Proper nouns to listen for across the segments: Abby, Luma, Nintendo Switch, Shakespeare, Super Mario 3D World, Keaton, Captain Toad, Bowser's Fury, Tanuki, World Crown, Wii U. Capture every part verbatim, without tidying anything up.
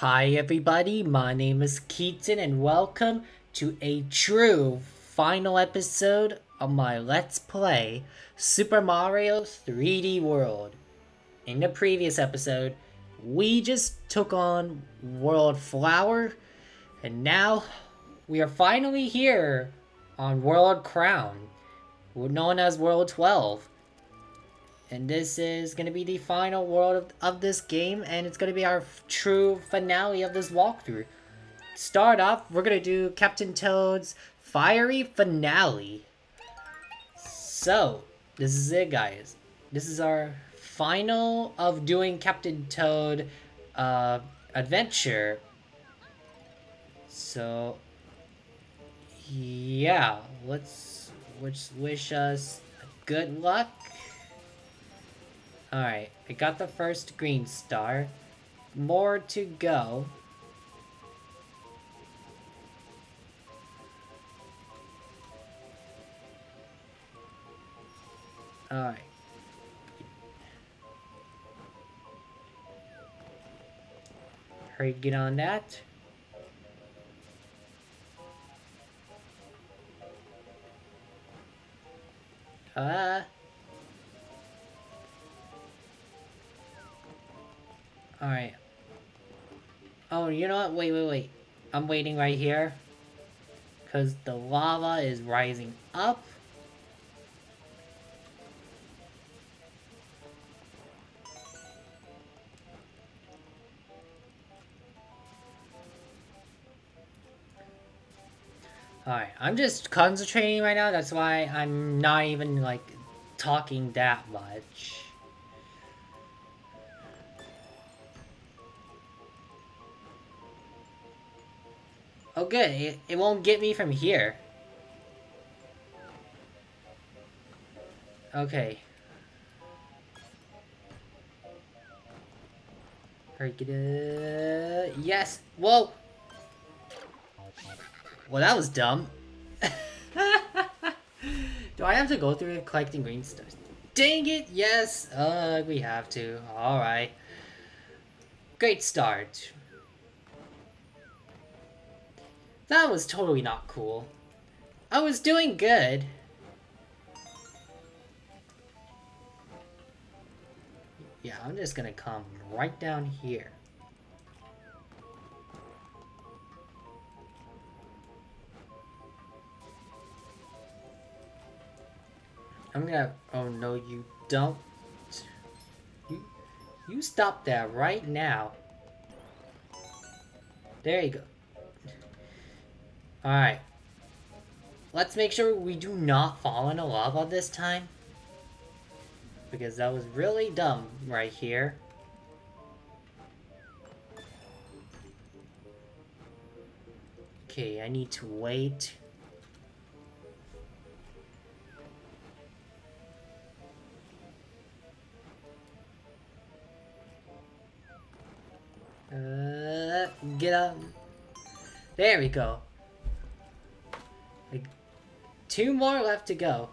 Hi everybody, my name is Keaton and welcome to a true final episode of my Let's Play Super Mario three D World. In the previous episode, we just took on World Flower, and now we are finally here on World Crown, known as World twelve. And this is going to be the final world of, of this game, and it's going to be our true finale of this walkthrough. Start off, we're going to do Captain Toad's Fiery Finale. So, this is it, guys. This is our final of doing Captain Toad uh, adventure. So, yeah, let's, let's wish us good luck. Alright, I got the first green star. More to go. Alright. Hurry, get on that. Uh... Alright. Oh, you know what? Wait, wait, wait. I'm waiting right here. Because the lava is rising up. Alright, I'm just concentrating right now. That's why I'm not even, like, talking that much. Oh good, it, it won't get me from here. Okay. Hurry, get it. Yes! Whoa! Well, that was dumb. Do I have to go through collecting green stars? Dang it! Yes! Uh, we have to. Alright. Great start. That was totally not cool. I was doing good. Yeah, I'm just gonna come right down here. I'm gonna... Oh no, you don't. You, you stop that right now. There you go. Alright, let's make sure we do not fall into lava this time, because that was really dumb right here. Okay, I need to wait. Uh, get up. There we go. Like, two more left to go.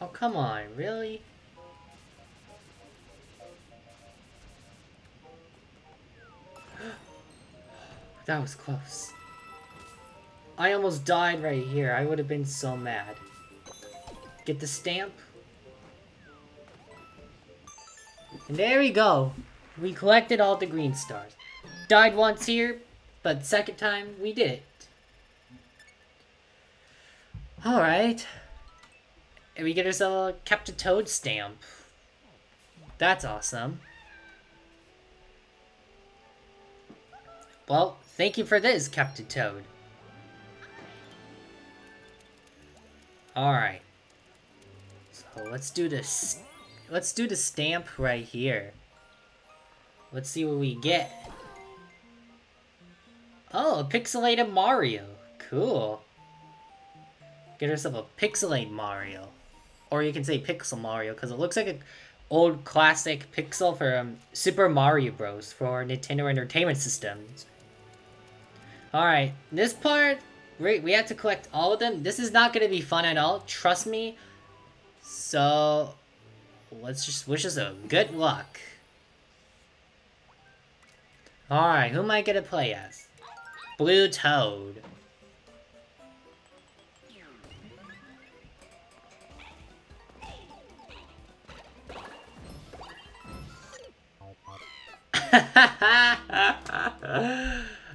Oh, come on, really? That was close. I almost died right here. I would have been so mad. Get the stamp. And there we go. We collected all the green stars. Died once here, but second time we did it. Alright. And we get ourselves a Captain Toad stamp. That's awesome. Well, thank you for this, Captain Toad. Alright, so let's do this. Let's do the stamp right here. Let's see what we get. Oh, a pixelated Mario. Cool. Get yourself a pixelated Mario. Or you can say Pixel Mario, because it looks like a... old classic pixel from Super Mario Bros. For Nintendo Entertainment Systems. Alright, this part, we have to collect all of them. This is not going to be fun at all, trust me. So, let's just wish us a good luck. Alright, who am I going to play as? Blue Toad.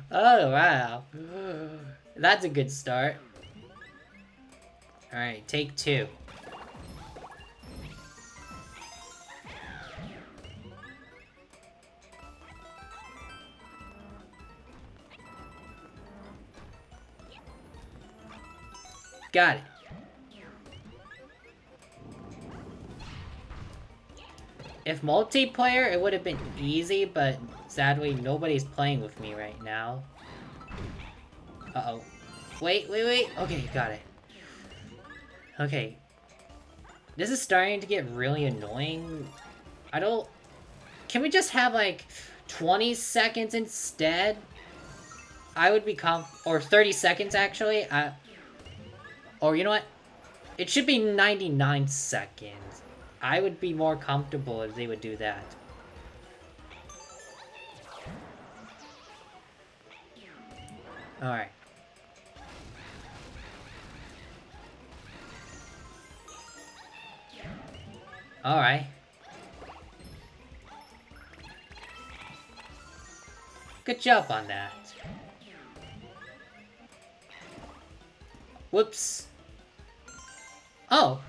Oh wow, that's a good start. All right, take two. Got it. If multiplayer, it would have been easy, but sadly, nobody's playing with me right now. Uh-oh. Wait, wait, wait! Okay, got it. Okay. This is starting to get really annoying. I don't... Can we just have, like, twenty seconds instead? I would be conf... Or thirty seconds, actually. I... Or, you know what? It should be ninety-nine seconds. I would be more comfortable if they would do that. Alright. Alright. Good job on that. Whoops. Oh!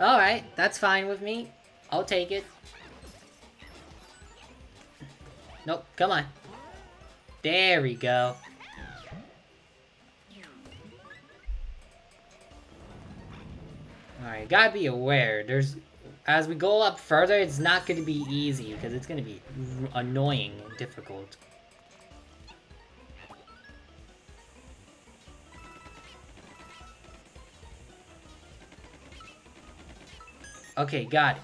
Alright, that's fine with me. I'll take it. Nope, come on. There we go. Alright, gotta be aware. There's, as we go up further, it's not gonna be easy because it's gonna be annoying and difficult. Okay, got it.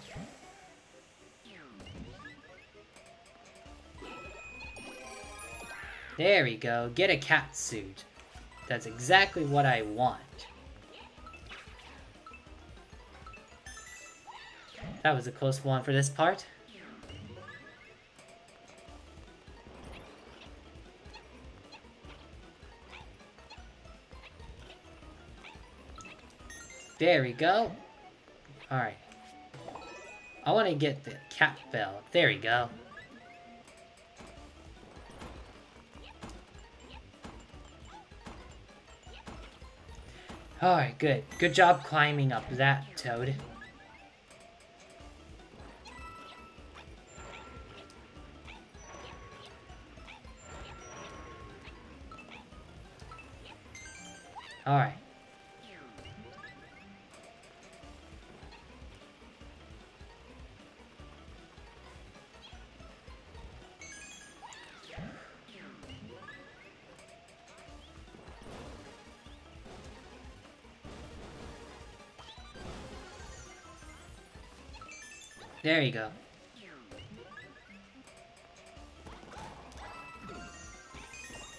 There we go. Get a cat suit. That's exactly what I want. That was a close one for this part. There we go. Alright. I want to get the cat bell. There we go. Alright, good. Good job climbing up that, Toad. Alright. There you go.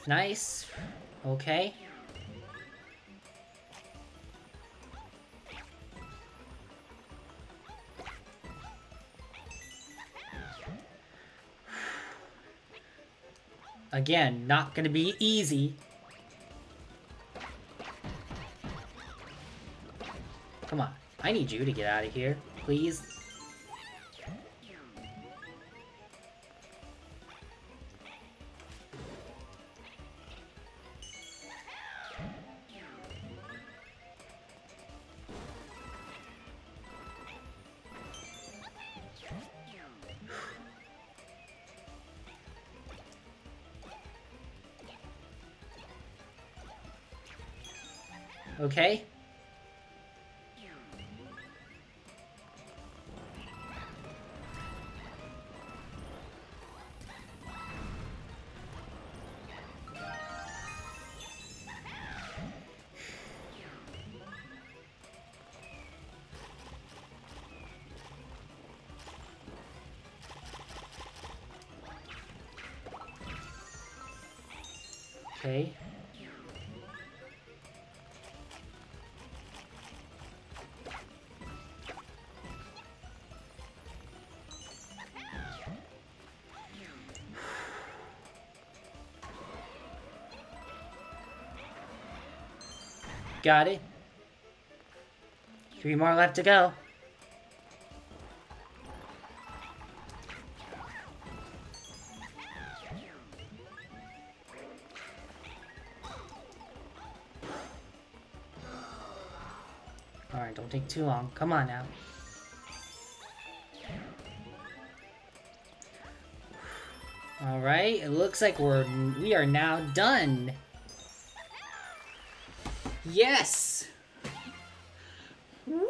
Nice. Okay. Again, not gonna be easy. Come on. I need you to get out of here, please. Okay. Okay. Got it. Three more left to go. Alright, don't take too long. Come on now. Alright, it looks like we're we are now done. Yes! Woo!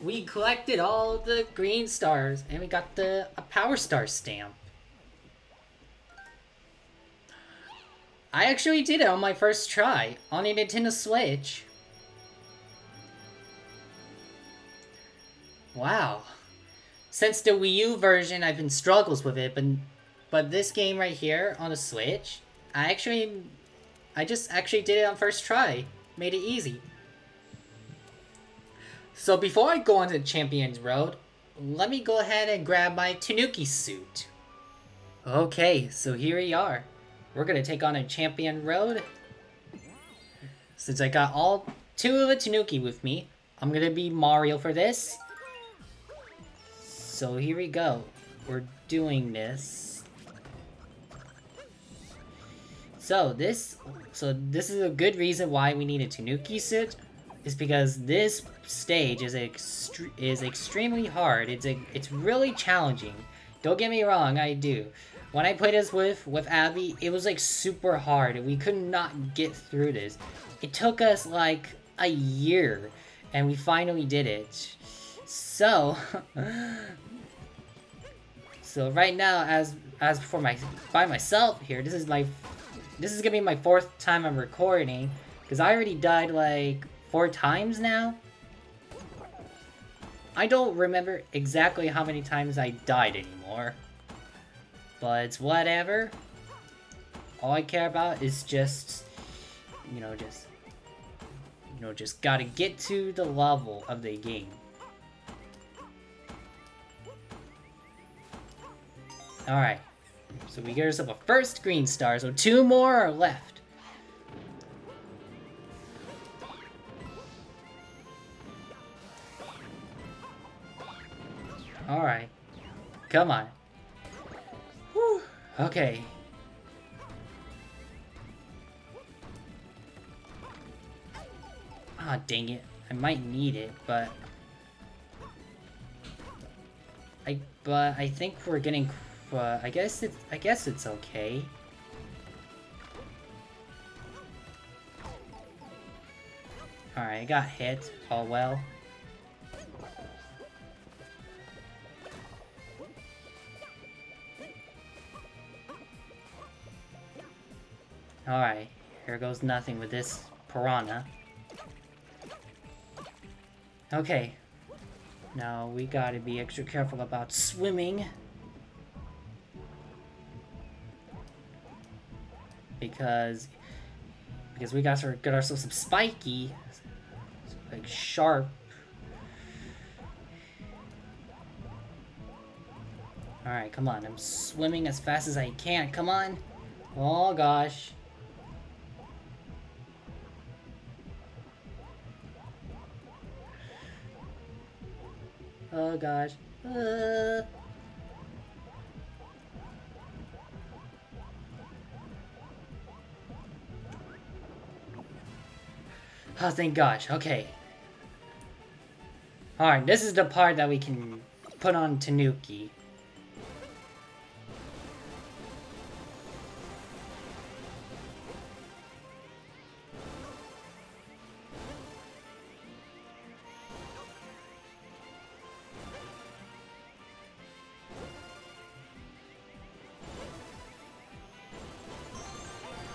We collected all the green stars, and we got the a Power Star stamp. I actually did it on my first try, on a Nintendo Switch. Wow. Since the Wii U version, I've been struggles with it, but, but this game right here, on a Switch, I actually... I just actually did it on first try. Made it easy. So before I go on to the Champions Road, let me go ahead and grab my Tanuki suit. Okay, so here we are. We're gonna take on a Champion Road. Since I got all two of the Tanuki with me, I'm gonna be Mario for this. So here we go. We're doing this. So this, so this is a good reason why we need a Tanuki suit, is because this stage is extre is extremely hard. It's a, it's really challenging. Don't get me wrong, I do. When I played this with with Abby, it was like super hard, and we could not get through this. It took us like a year, and we finally did it. So, so right now, as as for my by myself here, this is my. This is gonna be my fourth time I'm recording, because I already died like four times now. I don't remember exactly how many times I died anymore, but it's whatever. All I care about is just, you know, just, you know, just gotta get to the level of the game. Alright. So we get ourselves a first green star, so two more are left. Alright. Come on. Whew. Okay. Ah, dang it. I might need it, but... I, but I think we're getting... But I guess it's I guess it's okay. Alright, I got hit. Oh well. Alright, here goes nothing with this piranha. Okay. Now we gotta be extra careful about swimming. Because, because we got to get ourselves some spiky, like sharp. All right, come on! I'm swimming as fast as I can. Come on! Oh gosh! Oh gosh! Uh. Oh, thank gosh. Okay. Alright, this is the part that we can put on Tanuki.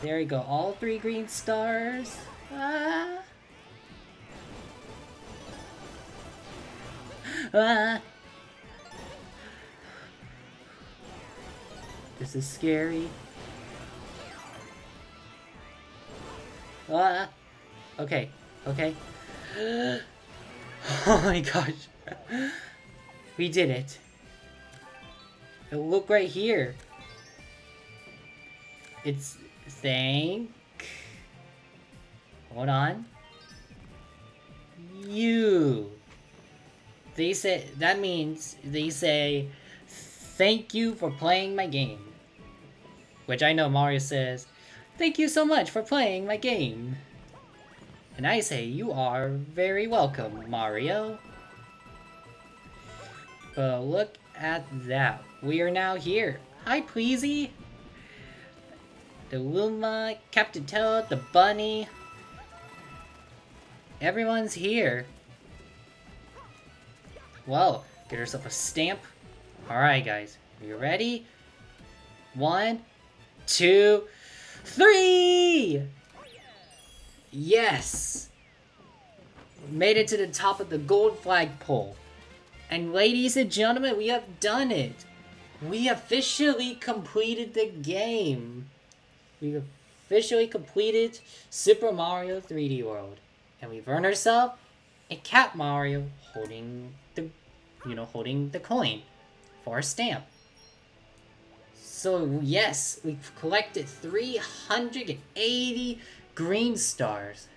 There we go. All three green stars. Ah! Ah. This is scary. Ah! Okay, okay. Oh my gosh. We did it. And look right here. It's saying... Hold on. You. They say, that means they say, thank you for playing my game. Which I know Mario says, thank you so much for playing my game. And I say, you are very welcome, Mario. But look at that. We are now here. Hi, Pleasy. The Luma, Captain Toad, the bunny. Everyone's here. Whoa, get yourself a stamp. Alright, guys. You ready? One, two, three! Yes! Made it to the top of the gold flagpole. And ladies and gentlemen, we have done it. We officially completed the game. We officially completed Super Mario three D World. And we've earned ourselves a Cat Mario holding the, you know, holding the coin for a stamp. So yes, we've collected three hundred eighty green stars.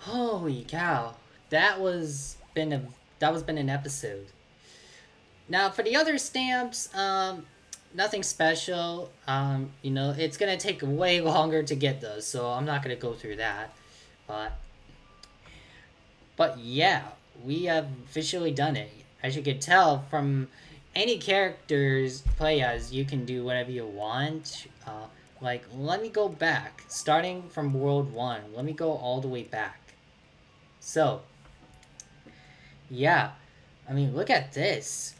Holy cow, that was been a that was been an episode. Now for the other stamps, um, nothing special. Um, you know, it's gonna take way longer to get those, so I'm not gonna go through that. But, but yeah, we have officially done it. As you can tell from any characters play as, you can do whatever you want. Uh, like, let me go back, starting from World one. Let me go all the way back. So, yeah, I mean, look at this.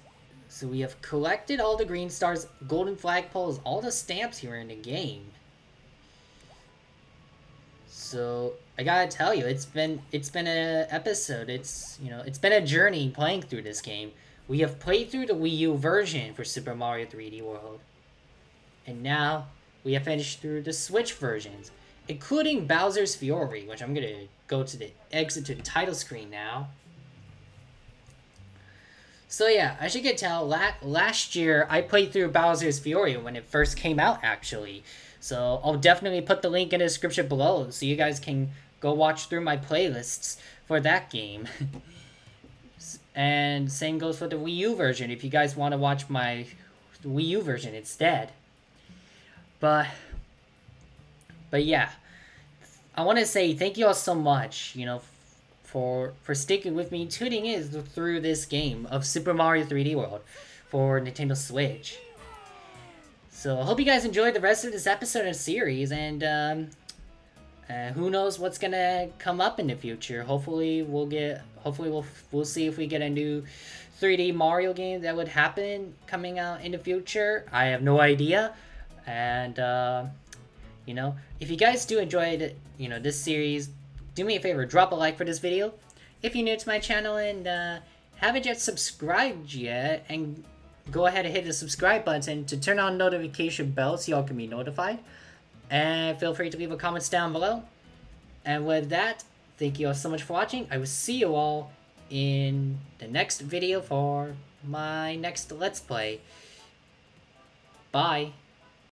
So we have collected all the green stars, golden flagpoles, all the stamps here in the game. So I gotta tell you, it's been it's been an episode. It's you know it's been a journey playing through this game. We have played through the Wii U version for Super Mario three D World, and now we have finished through the Switch versions, including Bowser's Fury, which I'm gonna go to the exit to the title screen now. So yeah, as you can tell, la last year I played through Bowser's Fury when it first came out, actually. So I'll definitely put the link in the description below so you guys can go watch through my playlists for that game. And same goes for the Wii U version if you guys want to watch my Wii U version instead. But, but yeah, I want to say thank you all so much, you know, for, for sticking with me, tuning in through this game of Super Mario three D World for Nintendo Switch. So I hope you guys enjoyed the rest of this episode and series, and um, uh, who knows what's gonna come up in the future. Hopefully we'll get, hopefully we'll we'll see if we get a new three D Mario game that would happen coming out in the future. I have no idea, and uh, you know, if you guys do enjoy the, you know this series, do me a favor, drop a like for this video. If you're new to my channel and uh, haven't yet subscribed yet, and go ahead and hit the subscribe button to turn on notification bell so y'all can be notified. And feel free to leave a comments down below. And with that, thank you all so much for watching. I will see you all in the next video for my next Let's Play. Bye.